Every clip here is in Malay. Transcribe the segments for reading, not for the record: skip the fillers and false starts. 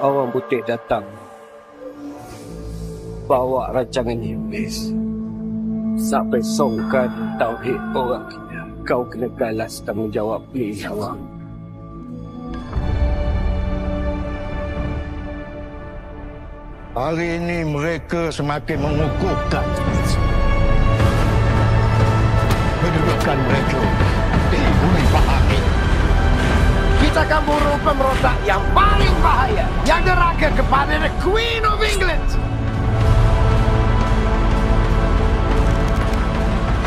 orang putih datang bawa rancangan Iblis. Sampai songkan tauhid orang, kau kena balas tanggungjawab ni orang. Hari ini mereka semakin mengukuhkan. Mendudukan mereka di bumi bahari. Kita akan merupakan merosak yang paling bahaya yang deraka kepada the Queen of England.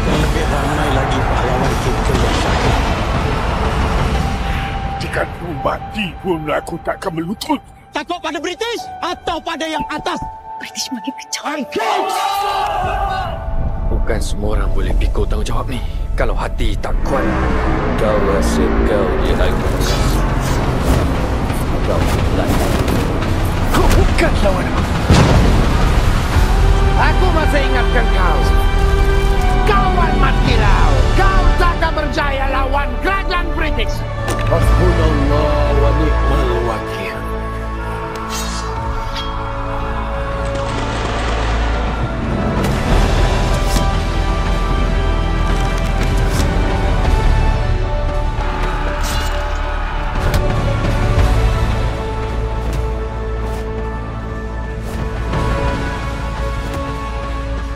Lebih ramai lagi pahlawan kita yang sakit. Jika aku mati pun aku takkan melutut. Takut pada British atau pada yang atas? British makin kejam. Bukan semua orang boleh pikul tanggungjawab ni. Kalau hati tak kuat, kau rasa kau dihalang. Kau bukan. Kau bukan lawan aku. Aku masih ingatkan kau. Kawan mati lawan. Kau takkan berjaya lawan kerajaan British. Hasbunallah wa ni'mal wakil.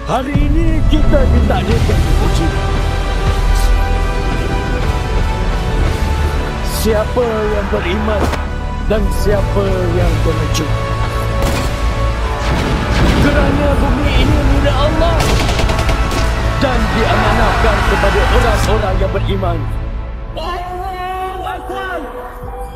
Hari ini kita ditakdirkan diuji. Siapa yang beriman dan siapa yang pengecut. Kerana bumi ini milik Allah dan diamanahkan kepada orang-orang yang beriman. Allahu Akbar.